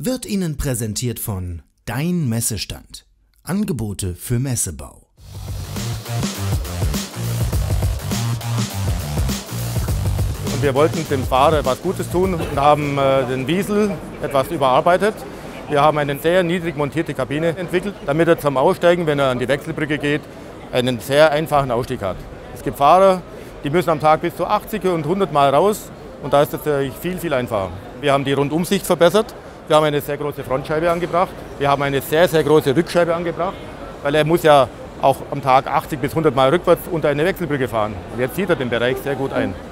wird Ihnen präsentiert von Dein Messestand – Angebote für Messebau. Und wir wollten dem Fahrer etwas Gutes tun und haben den Wiesel etwas überarbeitet. Wir haben eine sehr niedrig montierte Kabine entwickelt, damit er zum Aussteigen, wenn er an die Wechselbrücke geht, einen sehr einfachen Ausstieg hat. Es gibt Fahrer, die müssen am Tag bis zu 80 und 100 Mal raus und da ist es natürlich viel, viel einfacher. Wir haben die Rundumsicht verbessert, wir haben eine sehr große Frontscheibe angebracht, wir haben eine sehr, sehr große Rückscheibe angebracht, weil er muss ja auch am Tag 80 bis 100 Mal rückwärts unter eine Wechselbrücke fahren. Und jetzt zieht er den Bereich sehr gut ein.